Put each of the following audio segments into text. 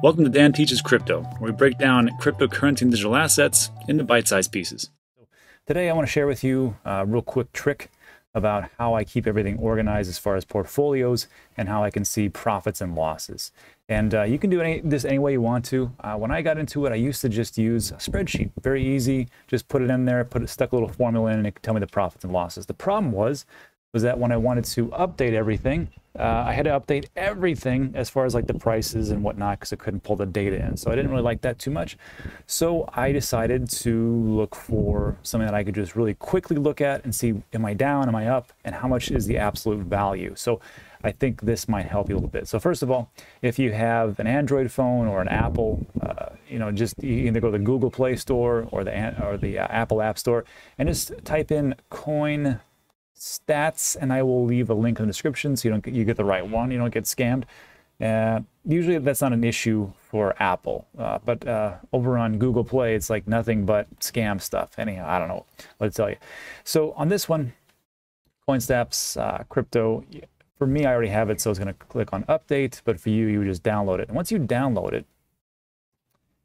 Welcome to Dan Teaches Crypto, where we break down cryptocurrency and digital assets into bite-sized pieces. Today I want to share with you a real quick trick about how I keep everything organized as far as portfolios and how I can see profits and losses. And you can do this any way you want to. When I got into it, I used to just use a spreadsheet, very easy. Just put it in there, stuck a little formula in, and it could tell me the profits and losses. The problem was that when I wanted to update everything, I had to update everything as far as like the prices and whatnot because I couldn't pull the data in. So I didn't really like that too much. So I decided to look for something that I could just really quickly look at and see, am I down, am I up, and how much is the absolute value? So I think this might help you a little bit. So first of all, if you have an Android phone or an Apple, just you either go to the Google Play Store or the Apple App Store and just type in CoinStats, and I will leave a link in the description so you get the right one, you don't get scammed. Usually that's not an issue for Apple, but over on Google Play, it's like nothing but scam stuff. Anyhow, I don't know what to tell you. So on this one, CoinStats crypto, for me, I already have it, so it's going to click on update, but for you, you just download it. And once you download it,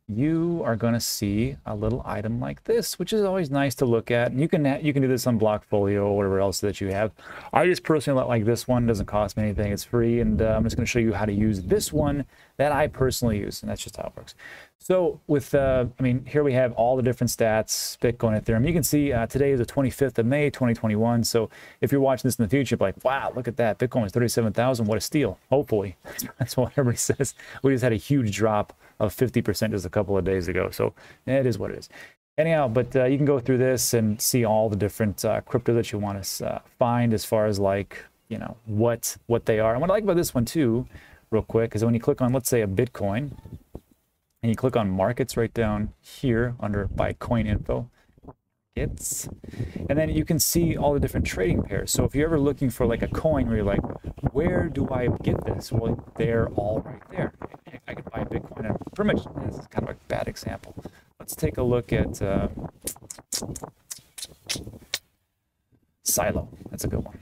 you are going to see a little item like this, which is always nice to look at. And you can do this on Blockfolio or whatever else that you have. I just personally like this one. It doesn't cost me anything. It's free. And I'm just going to show you how to use this one that I personally use. And that's just how it works. So with, here we have all the different stats, Bitcoin, Ethereum. You can see today is the 25th of May, 2021. So if you're watching this in the future, you're like, wow, look at that. Bitcoin is 37,000. What a steal. Hopefully. That's what everybody says. We just had a huge drop of 50% just a couple of days ago. So it is what it is. Anyhow, but you can go through this and see all the different crypto that you want to find as far as like, you know, what they are. And what I like about this one too, real quick, is when you click on, let's say, a Bitcoin, and you click on markets right down here under by coin info, and then you can see all the different trading pairs. So if you're ever looking for like a coin where you're like, where do I get this? Well, they're all right there. I could buy Bitcoin. And pretty much, this is kind of a bad example. Let's take a look at Silo. That's a good one.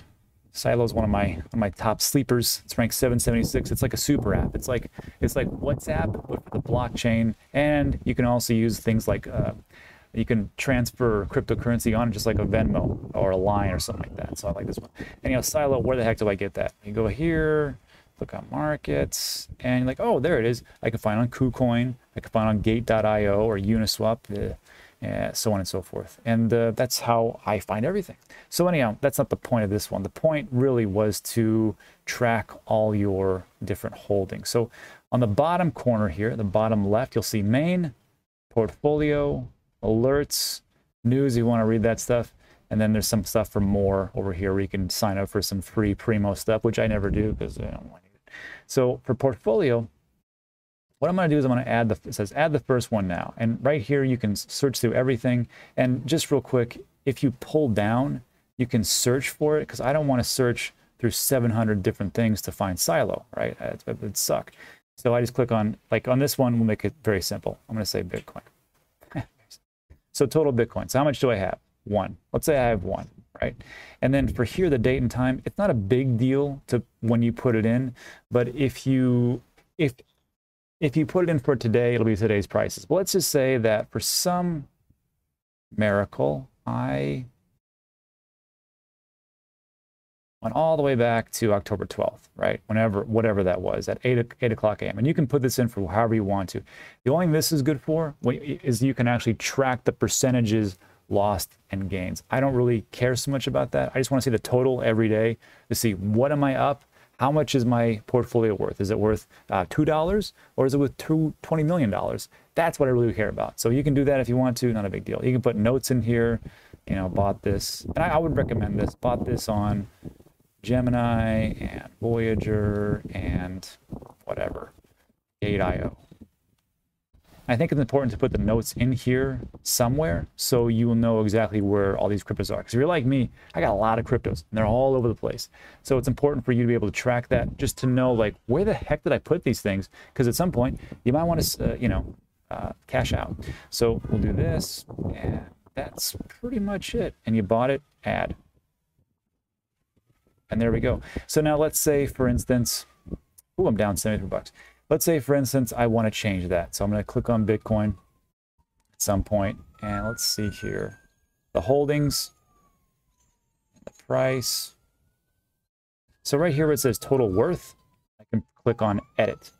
Silo is one of my top sleepers. It's ranked 776. It's like a super app. It's like WhatsApp but for the blockchain. And you can also use things like you can transfer cryptocurrency on it, just like a Venmo or a Line or something like that. So I like this one. Anyhow, Silo. Where the heck do I get that? You go here. Look on markets, and you're like, oh, there it is. I can find on KuCoin, I can find on gate.io or Uniswap, so on and so forth. And that's how I find everything. So anyhow, that's not the point of this one. The point really was to track all your different holdings. So on the bottom corner here, the bottom left, you'll see main, portfolio, alerts, news. You want to read that stuff. And then there's some stuff for more over here where you can sign up for some free primo stuff, which I never do because I don't want it. So for portfolio, what I'm going to do is I'm going to it says add the first one now. And right here, you can search through everything. And just real quick, if you pull down, you can search for it because I don't want to search through 700 different things to find Silo, right? It would suck. So I just click on, like on this one, we'll make it very simple. I'm going to say Bitcoin. So total Bitcoin. So how much do I have? One. Let's say I have one, right? And then for here, the date and time, it's not a big deal to when you put it in, but if you put it in for today, it'll be today's prices. But let's just say that for some miracle, I went all the way back to October 12th, right? Whatever that was, at 8 o'clock a.m. And you can put this in for however you want to. The only thing this is good for is you can actually track the percentages lost and gains. I don't really care so much about that. I just want to see the total every day to see what am I up? How much is my portfolio worth? Is it worth $2 or is it worth $20 million? That's what I really care about. So you can do that if you want to, not a big deal. You can put notes in here, you know, bought this. And I would recommend this, bought this on Gemini and Voyager and whatever, gate.io. I think it's important to put the notes in here somewhere so you will know exactly where all these cryptos are. Because if you're like me, I got a lot of cryptos and they're all over the place. So it's important for you to be able to track that just to know, like, where the heck did I put these things? Because at some point, you might want to, cash out. So we'll do this. And that's pretty much it. And you bought it, add. And there we go. So now let's say, for instance, I'm down $73. Let's say, for instance, I want to change that. So I'm going to click on Bitcoin at some point, and let's see here. The holdings, the price. So right here where it says total worth, I can click on edit.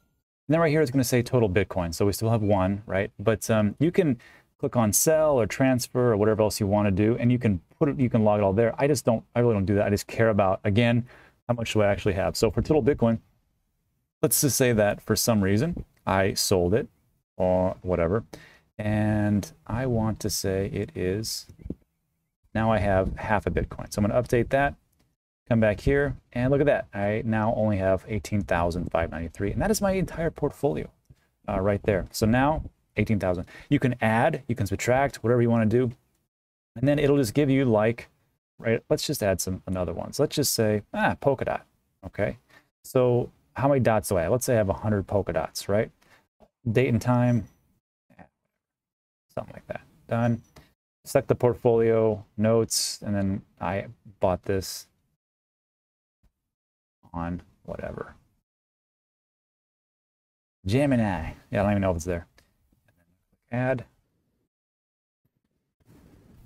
And then right here it's going to say total Bitcoin. So we still have one, right? But you can click on sell or transfer or whatever else you want to do, and you can put it, you can log it all there. I just don't, I really don't do that. I just care about, again, how much do I actually have? So for total Bitcoin, let's just say that for some reason I sold it or whatever, and I want to say it is, now I have half a Bitcoin. So I'm going to update that, come back here, and look at that. I now only have 18,593, and that is my entire portfolio right there. So now 18,000. You can add, you can subtract, whatever you want to do, and then it'll just give you like, right, let's just add some another ones. Let's just say, Polkadot, okay? So how many dots do I have? Let's say I have 100 polka dots, right? Date and time, something like that. Done. Select the portfolio, notes, and then I bought this on whatever. Gemini. Yeah, I don't even know if it's there. Add.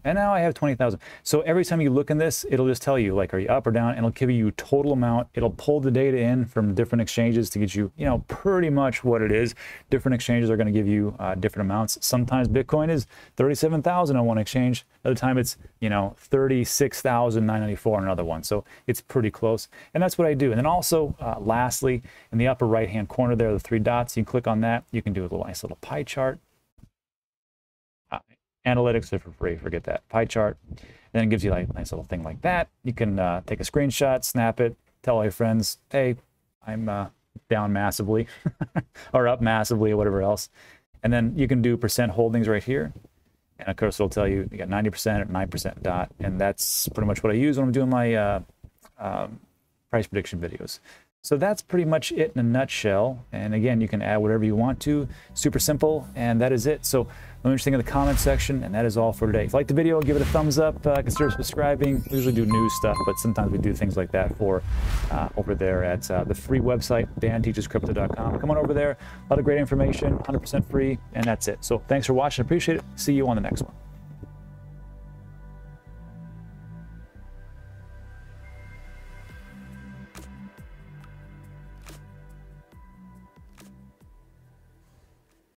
And now I have 20,000. So every time you look in this, it'll just tell you, like, are you up or down? And it'll give you total amount. It'll pull the data in from different exchanges to get you, you know, pretty much what it is. Different exchanges are going to give you different amounts. Sometimes Bitcoin is 37,000 on one exchange. Other time it's, you know, 36,994 on another one. So it's pretty close. And that's what I do. And then also, lastly, in the upper right-hand corner there, the three dots, you can click on that. You can do a little nice little pie chart. Analytics are for free, forget that. Pie chart. And then it gives you like a nice little thing like that. You can take a screenshot, snap it, tell all your friends, hey, I'm down massively or up massively or whatever else. And then you can do percent holdings right here. And of course, it'll tell you you got 90% or 9% dot. And that's pretty much what I use when I'm doing my price prediction videos. So that's pretty much it in a nutshell. And again, you can add whatever you want to. Super simple, and that is it. So let me know what you think in the comment section, and that is all for today. If you like the video, give it a thumbs up. Consider subscribing. We usually do news stuff, but sometimes we do things like that for over there at the free website, danteachescrypto.com. Come on over there. A lot of great information, 100% free, and that's it. So thanks for watching. I appreciate it. See you on the next one.